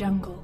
AudioJungle.